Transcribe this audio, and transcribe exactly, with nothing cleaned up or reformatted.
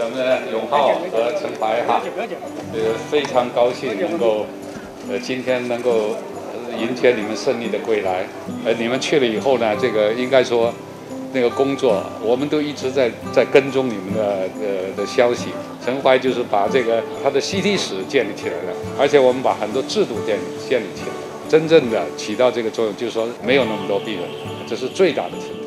咱们永浩和陈怀哈，呃，非常高兴能够，呃，今天能够迎接你们胜利的归来。呃，你们去了以后呢，这个应该说，那个工作我们都一直在在跟踪你们的呃的消息。陈怀就是把这个他的 C T 室建立起来了，而且我们把很多制度建立建立起来，真正的起到这个作用，就是说没有那么多病人，这是最大的成就。